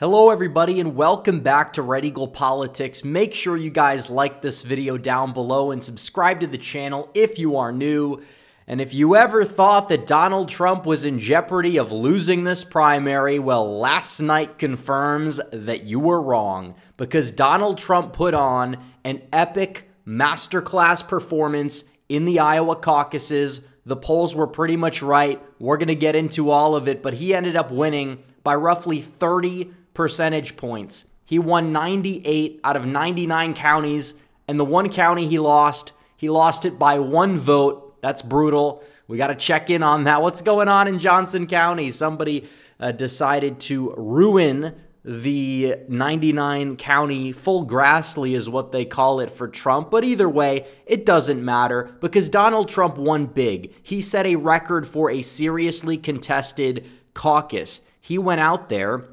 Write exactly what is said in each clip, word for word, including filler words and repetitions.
Hello everybody and welcome back to Red Eagle Politics. Make sure you guys like this video down below and subscribe to the channel if you are new. And if you ever thought that Donald Trump was in jeopardy of losing this primary, well, last night confirms that you were wrong because Donald Trump put on an epic masterclass performance in the Iowa caucuses. The polls were pretty much right. We're going to get into all of it, but he ended up winning by roughly thirty percentage points. He won ninety-eight out of ninety-nine counties, and the one county he lost, he lost it by one vote. That's brutal. We got to check in on that. What's going on in Johnson County? Somebody uh, decided to ruin the ninety-nine county full Grassley is what they call it for Trump. But either way, it doesn't matter because Donald Trump won big. He set a record for a seriously contested caucus. He went out there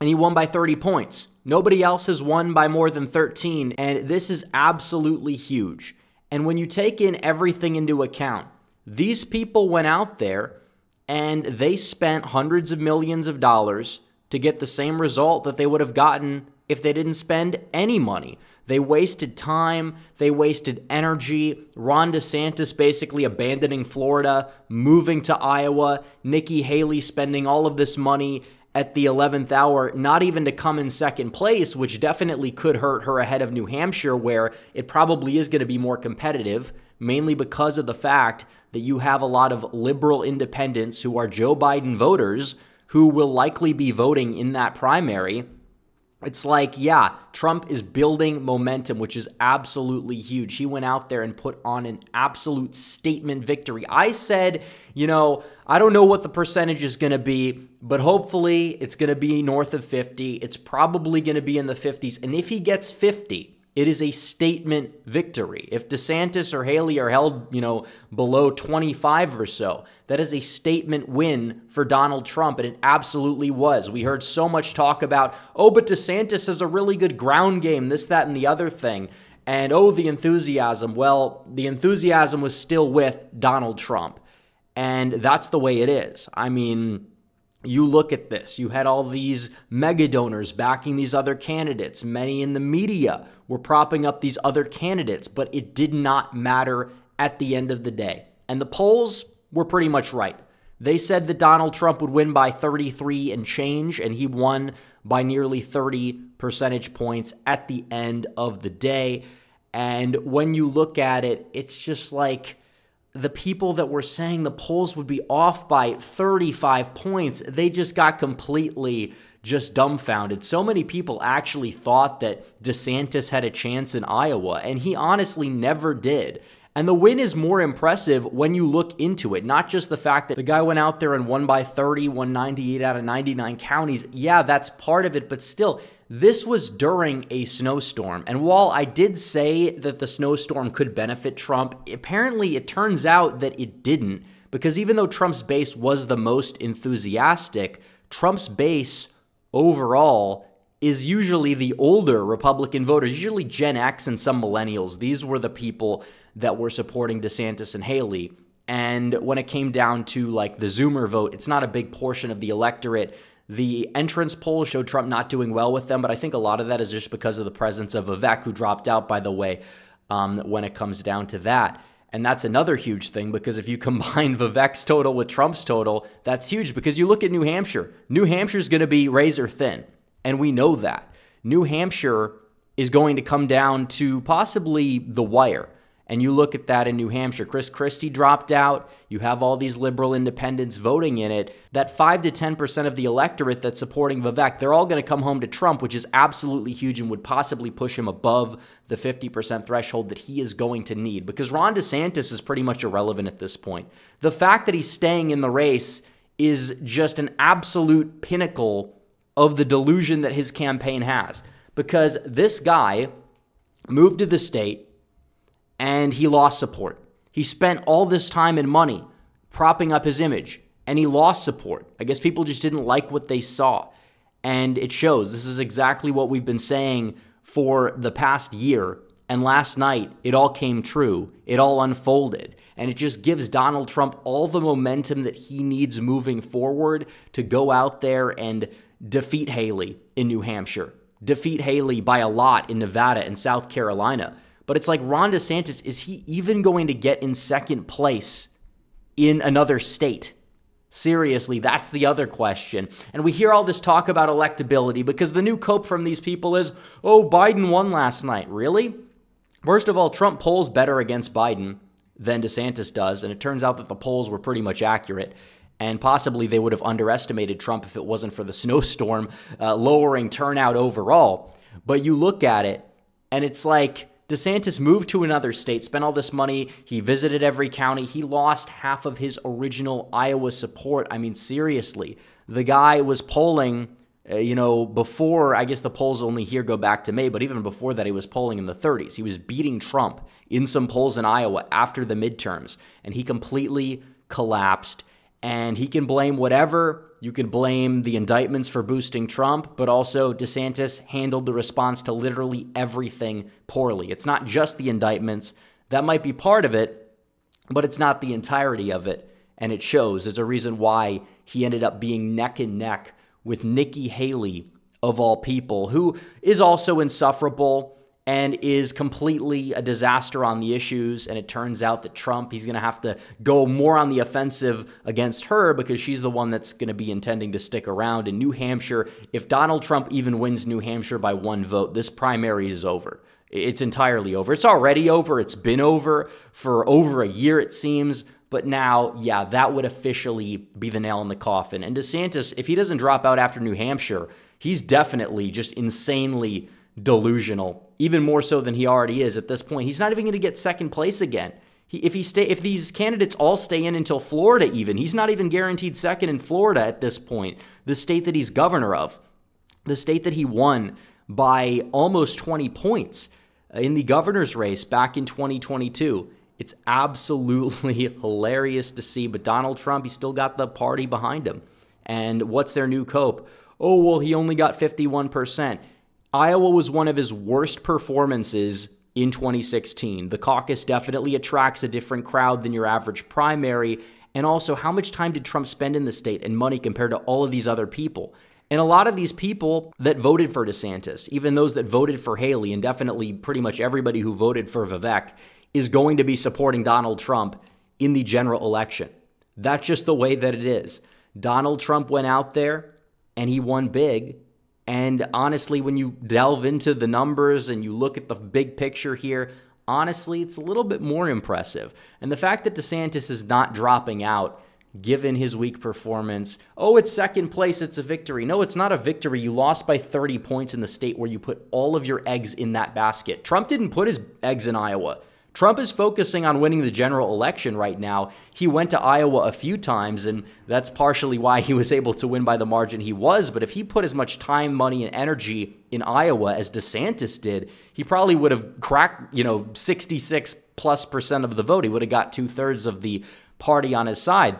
and he won by thirty points. Nobody else has won by more than thirteen, and this is absolutely huge. And when you take in everything into account, these people went out there and they spent hundreds of millions of dollars to get the same result that they would have gotten if they didn't spend any money. They wasted time, they wasted energy. Ron DeSantis basically abandoning Florida, moving to Iowa, Nikki Haley spending all of this money at the eleventh hour, not even to come in second place, which definitely could hurt her ahead of New Hampshire, where it probably is going to be more competitive, mainly because of the fact that you have a lot of liberal independents who are Joe Biden voters who will likely be voting in that primary. It's like, yeah, Trump is building momentum, which is absolutely huge. He went out there and put on an absolute statement victory. I said, you know, I don't know what the percentage is going to be, but hopefully it's going to be north of fifty. It's probably going to be in the fifties. And if he gets fifty, it is a statement victory. If DeSantis or Haley are held, you know, below twenty-five or so, that is a statement win for Donald Trump, and it absolutely was. We heard so much talk about, oh, but DeSantis has a really good ground game, this, that, and the other thing, and oh, the enthusiasm. Well, the enthusiasm was still with Donald Trump, and that's the way it is. I mean, you look at this. You had all these mega donors backing these other candidates. Many in the media were propping up these other candidates, but it did not matter at the end of the day. And the polls were pretty much right. They said that Donald Trump would win by thirty-three and change, and he won by nearly thirty percentage points at the end of the day. And when you look at it, it's just like, the people that were saying the polls would be off by thirty-five points, they just got completely just dumbfounded. So many people actually thought that DeSantis had a chance in Iowa, and he honestly never did. And the win is more impressive when you look into it, not just the fact that the guy went out there and won by thirty, won ninety-eight out of ninety-nine counties. Yeah, that's part of it, but still, this was during a snowstorm. And while I did say that the snowstorm could benefit Trump, apparently it turns out that it didn't, because even though Trump's base was the most enthusiastic, Trump's base overall is usually the older Republican voters, usually Gen X and some millennials. These were the people that were supporting DeSantis and Haley. And when it came down to like the Zoomer vote, it's not a big portion of the electorate. The entrance polls showed Trump not doing well with them, but I think a lot of that is just because of the presence of Vivek, who dropped out, by the way, um, when it comes down to that. And that's another huge thing, because if you combine Vivek's total with Trump's total, that's huge, because you look at New Hampshire. New Hampshire's going to be razor thin. And we know that. New Hampshire is going to come down to possibly the wire. And you look at that in New Hampshire. Chris Christie dropped out. You have all these liberal independents voting in it. That five to ten percent of the electorate that's supporting Vivek, they're all going to come home to Trump, which is absolutely huge and would possibly push him above the fifty percent threshold that he is going to need. Because Ron DeSantis is pretty much irrelevant at this point. The fact that he's staying in the race is just an absolute pinnacle of the delusion that his campaign has, because this guy moved to the state and he lost support. He spent all this time and money propping up his image, and he lost support. I guess people just didn't like what they saw, and it shows. This is exactly what we've been saying for the past year, and last night it all came true. It all unfolded, and it just gives Donald Trump all the momentum that he needs moving forward to go out there and defeat Haley in New Hampshire, defeat Haley by a lot in Nevada and South Carolina. But it's like Ron DeSantis, is he even going to get in second place in another state? Seriously, that's the other question. And we hear all this talk about electability because the new cope from these people is, oh, Biden won last night. Really? First of all, Trump polls better against Biden than DeSantis does, and it turns out that the polls were pretty much accurate. And possibly they would have underestimated Trump if it wasn't for the snowstorm, uh, lowering turnout overall. But you look at it, and it's like DeSantis moved to another state, spent all this money, he visited every county, he lost half of his original Iowa support. I mean, seriously, the guy was polling, uh, you know, before, I guess the polls only here go back to May, but even before that, he was polling in the thirties. He was beating Trump in some polls in Iowa after the midterms, and he completely collapsed. And he can blame whatever. You can blame the indictments for boosting Trump, but also DeSantis handled the response to literally everything poorly. It's not just the indictments. That might be part of it, but it's not the entirety of it. And it shows. There's a reason why he ended up being neck and neck with Nikki Haley, of all people, who is also insufferable and is completely a disaster on the issues. And it turns out that Trump, he's going to have to go more on the offensive against her because she's the one that's going to be intending to stick around in New Hampshire. If Donald Trump even wins New Hampshire by one vote, this primary is over. It's entirely over. It's already over. It's been over for over a year, it seems. But now, yeah, that would officially be the nail in the coffin. And DeSantis, if he doesn't drop out after New Hampshire, he's definitely just insanely delusional, even more so than he already is at this point. He's not even going to get second place again. He, if he stay, if these candidates all stay in until Florida, even he's not even guaranteed second in Florida at this point, the state that he's governor of, the state that he won by almost twenty points in the governor's race back in twenty twenty-two. It's absolutely hilarious to see. But Donald Trump, he's still got the party behind him. And what's their new cope? Oh, well, he only got fifty-one percent. Iowa was one of his worst performances in twenty sixteen. The caucus definitely attracts a different crowd than your average primary. And also, how much time did Trump spend in the state and money compared to all of these other people? And a lot of these people that voted for DeSantis, even those that voted for Haley, and definitely pretty much everybody who voted for Vivek, is going to be supporting Donald Trump in the general election. That's just the way that it is. Donald Trump went out there and he won big. And honestly, when you delve into the numbers and you look at the big picture here, honestly, it's a little bit more impressive. And the fact that DeSantis is not dropping out, given his weak performance, oh, it's second place, it's a victory. No, it's not a victory. You lost by thirty points in the state where you put all of your eggs in that basket. Trump didn't put his eggs in Iowa. Trump is focusing on winning the general election right now. He went to Iowa a few times, and that's partially why he was able to win by the margin he was. But if he put as much time, money, and energy in Iowa as DeSantis did, he probably would have cracked, you know, sixty-six plus percent of the vote. He would have got two thirds of the party on his side.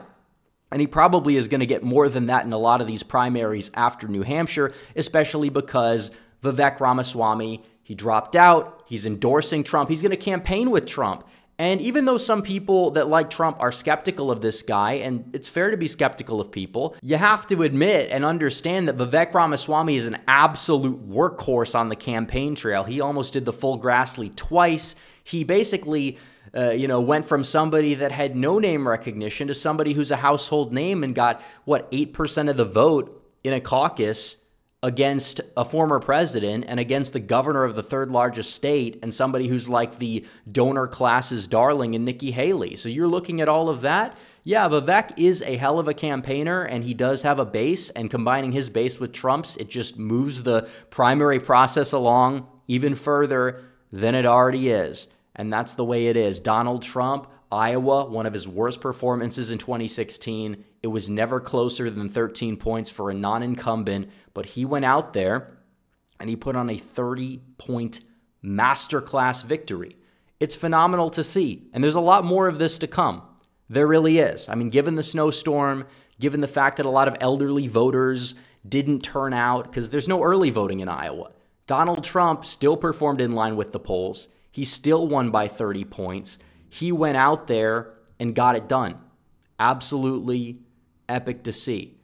And he probably is going to get more than that in a lot of these primaries after New Hampshire, especially because Vivek Ramaswamy, he dropped out. He's endorsing Trump. He's going to campaign with Trump. And even though some people that like Trump are skeptical of this guy, and it's fair to be skeptical of people, you have to admit and understand that Vivek Ramaswamy is an absolute workhorse on the campaign trail. He almost did the full Grassley twice. He basically, uh, you know, went from somebody that had no name recognition to somebody who's a household name and got, what, eight percent of the vote in a caucus against a former president and against the governor of the third largest state and somebody who's like the donor class's darling in Nikki Haley. So you're looking at all of that. Yeah, Vivek is a hell of a campaigner, and he does have a base, and combining his base with Trump's, it just moves the primary process along even further than it already is. And that's the way it is. Donald Trump, Iowa, one of his worst performances in twenty sixteen. It was never closer than thirteen points for a non-incumbent, but he went out there and he put on a thirty point masterclass victory. It's phenomenal to see, and there's a lot more of this to come. There really is. I mean, given the snowstorm, given the fact that a lot of elderly voters didn't turn out because there's no early voting in Iowa, Donald Trump still performed in line with the polls. He still won by thirty points. He went out there and got it done. Absolutely epic to see.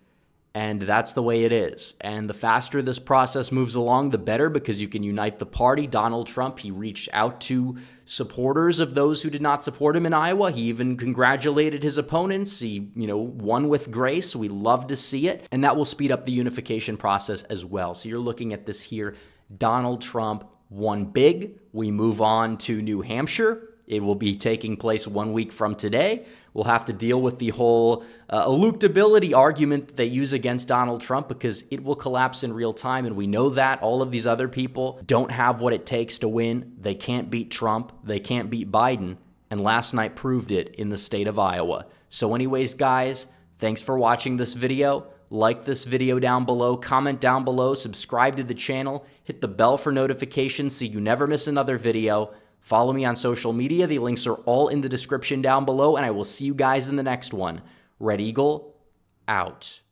And that's the way it is. And the faster this process moves along, the better, because you can unite the party. Donald Trump, he reached out to supporters of those who did not support him in Iowa. He even congratulated his opponents. He, you know, won with grace. We love to see it. And that will speed up the unification process as well. So you're looking at this here. Donald Trump won big. We move on to New Hampshire. It will be taking place one week from today. We'll have to deal with the whole uh, eluctability argument that they use against Donald Trump, because it will collapse in real time. And we know that all of these other people don't have what it takes to win. They can't beat Trump. They can't beat Biden. And last night proved it in the state of Iowa. So anyways, guys, thanks for watching this video. Like this video down below, comment down below, subscribe to the channel, hit the bell for notifications so you never miss another video. Follow me on social media. The links are all in the description down below, and I will see you guys in the next one. Red Eagle, out.